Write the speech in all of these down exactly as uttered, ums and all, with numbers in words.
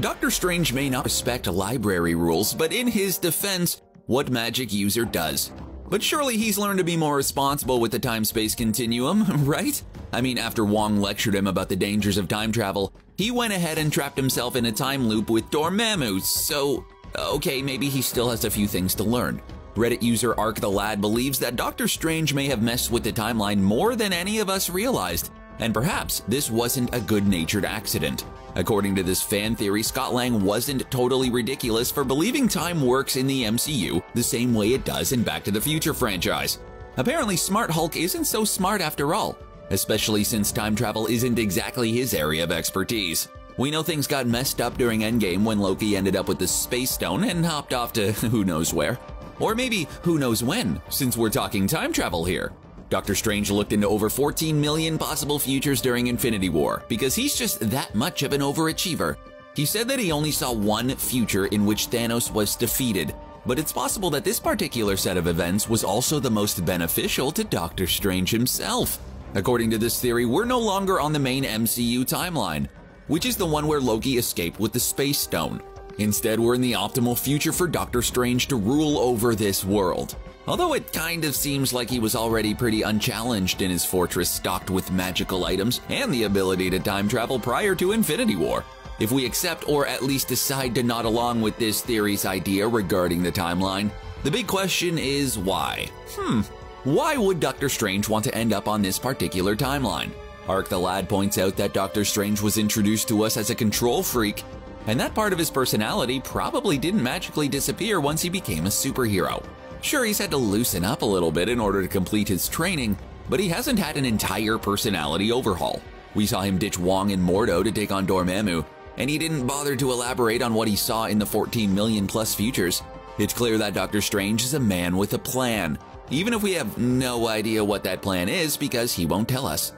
Doctor Strange may not respect library rules, but in his defense, what magic user does? But surely he's learned to be more responsible with the time-space continuum, right? I mean, after Wong lectured him about the dangers of time travel, he went ahead and trapped himself in a time loop with Dormammu, so okay, maybe he still has a few things to learn. Reddit user ArkTheLad believes that Doctor Strange may have messed with the timeline more than any of us realized, and perhaps this wasn't a good-natured accident. According to this fan theory, Scott Lang wasn't totally ridiculous for believing time works in the M C U the same way it does in Back to the Future franchise. Apparently, Smart Hulk isn't so smart after all, especially since time travel isn't exactly his area of expertise. We know things got messed up during Endgame when Loki ended up with the Space Stone and hopped off to who knows where. Or maybe who knows when, since we're talking time travel here. Doctor Strange looked into over fourteen million possible futures during Infinity War, because he's just that much of an overachiever. He said that he only saw one future in which Thanos was defeated, but it's possible that this particular set of events was also the most beneficial to Doctor Strange himself. According to this theory, we're no longer on the main M C U timeline, which is the one where Loki escaped with the Space Stone. Instead, we're in the optimal future for Doctor Strange to rule over this world. Although it kind of seems like he was already pretty unchallenged in his fortress stocked with magical items and the ability to time travel prior to Infinity War. If we accept or at least decide to nod along with this theory's idea regarding the timeline, the big question is why? Hmm, why would Doctor Strange want to end up on this particular timeline? ArkTheLad points out that Doctor Strange was introduced to us as a control freak, and that part of his personality probably didn't magically disappear once he became a superhero. Sure, he's had to loosen up a little bit in order to complete his training, but he hasn't had an entire personality overhaul. We saw him ditch Wong and Mordo to take on Dormammu, and he didn't bother to elaborate on what he saw in the fourteen million plus futures. It's clear that Doctor Strange is a man with a plan, even if we have no idea what that plan is because he won't tell us.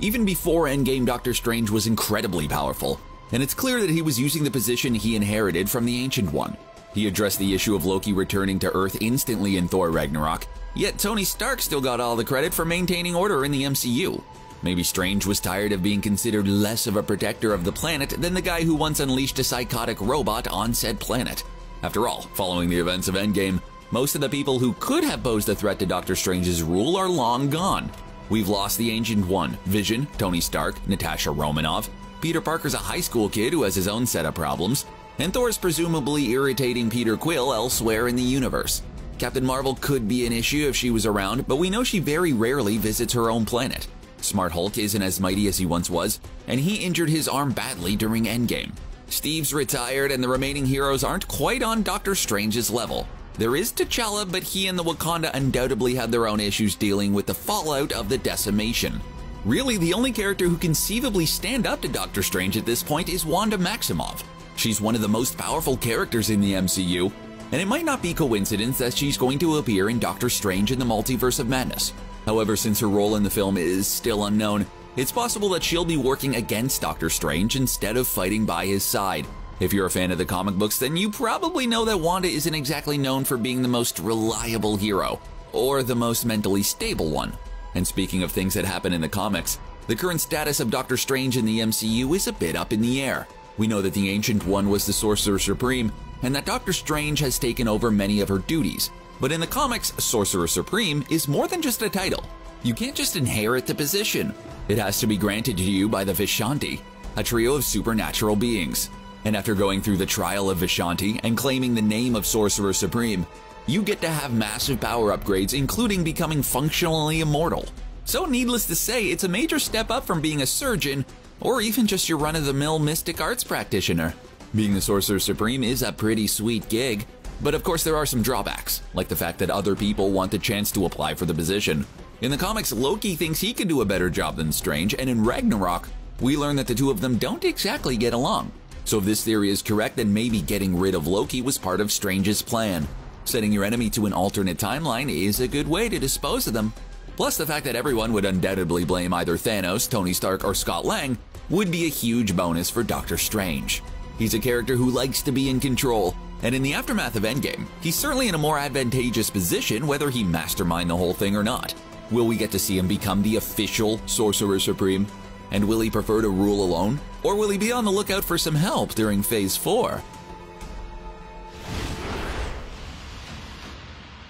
Even before Endgame, Doctor Strange was incredibly powerful, and it's clear that he was using the position he inherited from the Ancient One. He addressed the issue of Loki returning to Earth instantly in Thor Ragnarok, yet Tony Stark still got all the credit for maintaining order in the M C U. Maybe Strange was tired of being considered less of a protector of the planet than the guy who once unleashed a psychotic robot on said planet. After all, following the events of Endgame, most of the people who could have posed a threat to Doctor Strange's rule are long gone. We've lost the Ancient One, Vision, Tony Stark, Natasha Romanoff, Peter Parker's a high school kid who has his own set of problems, and Thor's presumably irritating Peter Quill elsewhere in the universe. Captain Marvel could be an issue if she was around, but we know she very rarely visits her own planet. Smart Hulk isn't as mighty as he once was, and he injured his arm badly during Endgame. Steve's retired, and the remaining heroes aren't quite on Doctor Strange's level. There is T'Challa, but he and the Wakanda undoubtedly had their own issues dealing with the fallout of the Decimation. Really, the only character who conceivably stand up to Doctor Strange at this point is Wanda Maximoff. She's one of the most powerful characters in the M C U, and it might not be coincidence that she's going to appear in Doctor Strange in the Multiverse of Madness. However, since her role in the film is still unknown, it's possible that she'll be working against Doctor Strange instead of fighting by his side. If you're a fan of the comic books, then you probably know that Wanda isn't exactly known for being the most reliable hero, or the most mentally stable one. And speaking of things that happen in the comics, the current status of Doctor Strange in the M C U is a bit up in the air. We know that the Ancient One was the Sorcerer Supreme, and that Doctor Strange has taken over many of her duties. But in the comics, Sorcerer Supreme is more than just a title. You can't just inherit the position. It has to be granted to you by the Vishanti, a trio of supernatural beings. And after going through the trial of Vishanti and claiming the name of Sorcerer Supreme, you get to have massive power upgrades, including becoming functionally immortal. So needless to say, it's a major step up from being a surgeon or even just your run-of-the-mill mystic arts practitioner. Being the Sorcerer Supreme is a pretty sweet gig, but of course there are some drawbacks, like the fact that other people want the chance to apply for the position. In the comics, Loki thinks he can do a better job than Strange, and in Ragnarok, we learn that the two of them don't exactly get along. So if this theory is correct, then maybe getting rid of Loki was part of Strange's plan. Setting your enemy to an alternate timeline is a good way to dispose of them. Plus, the fact that everyone would undoubtedly blame either Thanos, Tony Stark, or Scott Lang would be a huge bonus for Doctor Strange. He's a character who likes to be in control, and in the aftermath of Endgame, he's certainly in a more advantageous position whether he masterminds the whole thing or not. Will we get to see him become the official Sorcerer Supreme? And will he prefer to rule alone? Or will he be on the lookout for some help during Phase four?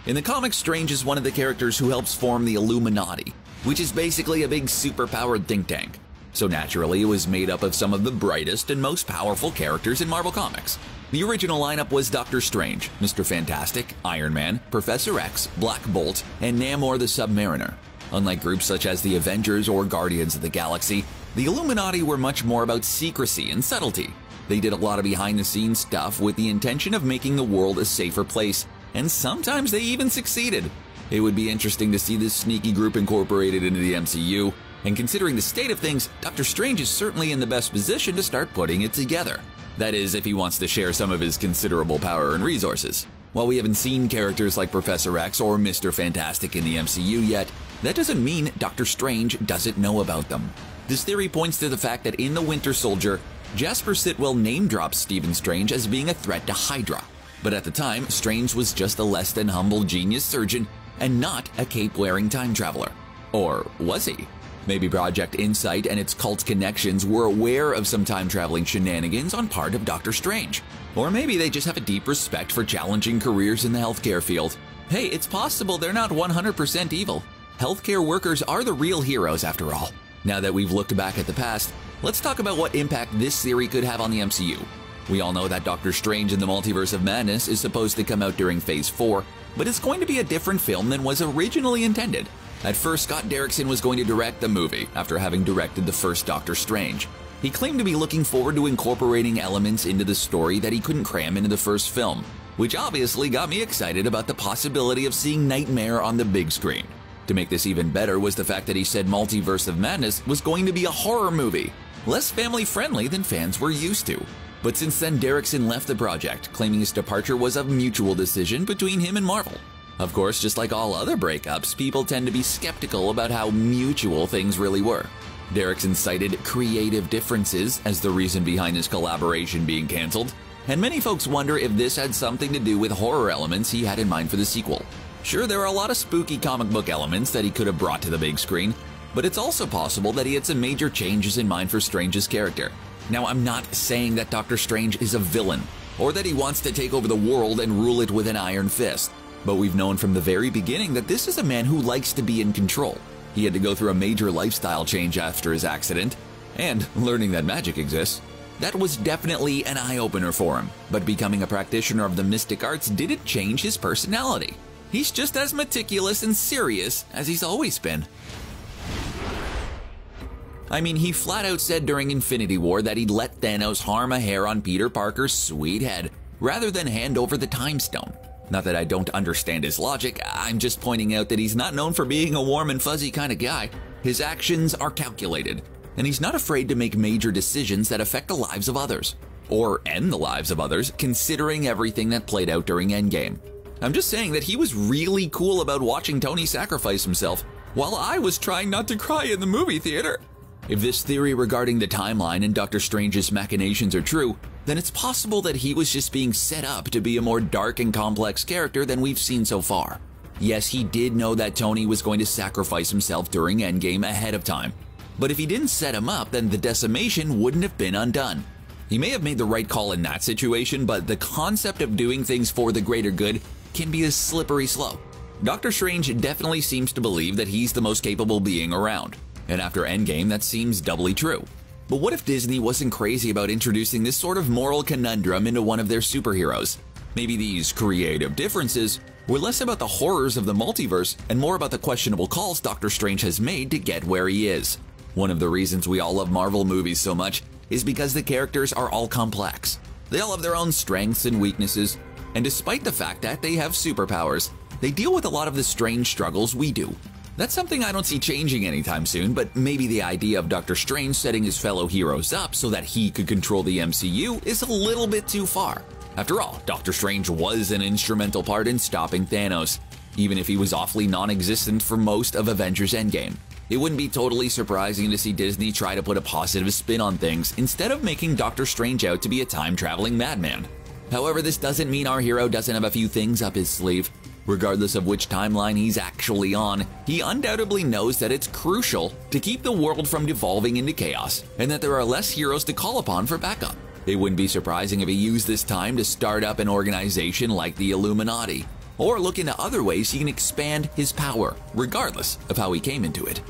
In the comics, Strange is one of the characters who helps form the Illuminati, which is basically a big superpowered think tank. So naturally, it was made up of some of the brightest and most powerful characters in Marvel Comics. The original lineup was Doctor Strange, Mister Fantastic, Iron Man, Professor X, Black Bolt, and Namor the Submariner. Unlike groups such as the Avengers or Guardians of the Galaxy, the Illuminati were much more about secrecy and subtlety. They did a lot of behind-the-scenes stuff with the intention of making the world a safer place, and sometimes they even succeeded. It would be interesting to see this sneaky group incorporated into the M C U, and considering the state of things, Doctor Strange is certainly in the best position to start putting it together. That is, if he wants to share some of his considerable power and resources. While we haven't seen characters like Professor X or Mister Fantastic in the M C U yet, that doesn't mean Doctor Strange doesn't know about them. This theory points to the fact that in The Winter Soldier, Jasper Sitwell name-drops Stephen Strange as being a threat to Hydra. But at the time, Strange was just a less-than-humble genius surgeon and not a cape-wearing time traveler. Or was he? Maybe Project Insight and its cult connections were aware of some time-traveling shenanigans on part of Doctor Strange. Or maybe they just have a deep respect for challenging careers in the healthcare field. Hey, it's possible they're not one hundred percent evil. Healthcare workers are the real heroes, after all. Now that we've looked back at the past, let's talk about what impact this theory could have on the M C U. We all know that Doctor Strange in the Multiverse of Madness is supposed to come out during Phase four, but it's going to be a different film than was originally intended. At first, Scott Derrickson was going to direct the movie after having directed the first Doctor Strange. He claimed to be looking forward to incorporating elements into the story that he couldn't cram into the first film, which obviously got me excited about the possibility of seeing Nightmare on the big screen. To make this even better was the fact that he said Multiverse of Madness was going to be a horror movie, less family-friendly than fans were used to. But since then, Derrickson left the project, claiming his departure was a mutual decision between him and Marvel. Of course, just like all other breakups, people tend to be skeptical about how mutual things really were. Derrickson cited creative differences as the reason behind his collaboration being cancelled, and many folks wonder if this had something to do with horror elements he had in mind for the sequel. Sure, there are a lot of spooky comic book elements that he could have brought to the big screen, but it's also possible that he had some major changes in mind for Strange's character. Now, I'm not saying that Doctor Strange is a villain, or that he wants to take over the world and rule it with an iron fist. But we've known from the very beginning that this is a man who likes to be in control. He had to go through a major lifestyle change after his accident, and learning that magic exists. That was definitely an eye-opener for him, but becoming a practitioner of the mystic arts didn't change his personality. He's just as meticulous and serious as he's always been. I mean, he flat out said during Infinity War that he'd let Thanos harm a hair on Peter Parker's sweet head rather than hand over the Time Stone. Not that I don't understand his logic, I'm just pointing out that he's not known for being a warm and fuzzy kind of guy. His actions are calculated, and he's not afraid to make major decisions that affect the lives of others, or end the lives of others, considering everything that played out during Endgame. I'm just saying that he was really cool about watching Tony sacrifice himself, while I was trying not to cry in the movie theater. If this theory regarding the timeline and Doctor Strange's machinations are true, then it's possible that he was just being set up to be a more dark and complex character than we've seen so far. Yes, he did know that Tony was going to sacrifice himself during Endgame ahead of time, but if he didn't set him up, then the decimation wouldn't have been undone. He may have made the right call in that situation, but the concept of doing things for the greater good can be a slippery slope. Doctor Strange definitely seems to believe that he's the most capable being around, and after Endgame, that seems doubly true. But what if Disney wasn't crazy about introducing this sort of moral conundrum into one of their superheroes? Maybe these creative differences were less about the horrors of the multiverse and more about the questionable calls Doctor Strange has made to get where he is. One of the reasons we all love Marvel movies so much is because the characters are all complex. They all have their own strengths and weaknesses, and despite the fact that they have superpowers, they deal with a lot of the strange struggles we do. That's something I don't see changing anytime soon, but maybe the idea of Doctor Strange setting his fellow heroes up so that he could control the M C U is a little bit too far. After all, Doctor Strange was an instrumental part in stopping Thanos, even if he was awfully non-existent for most of Avengers Endgame. It wouldn't be totally surprising to see Disney try to put a positive spin on things instead of making Doctor Strange out to be a time-traveling madman. However, this doesn't mean our hero doesn't have a few things up his sleeve. Regardless of which timeline he's actually on, he undoubtedly knows that it's crucial to keep the world from devolving into chaos and that there are less heroes to call upon for backup. It wouldn't be surprising if he used this time to start up an organization like the Illuminati, or look into other ways he can expand his power, regardless of how he came into it.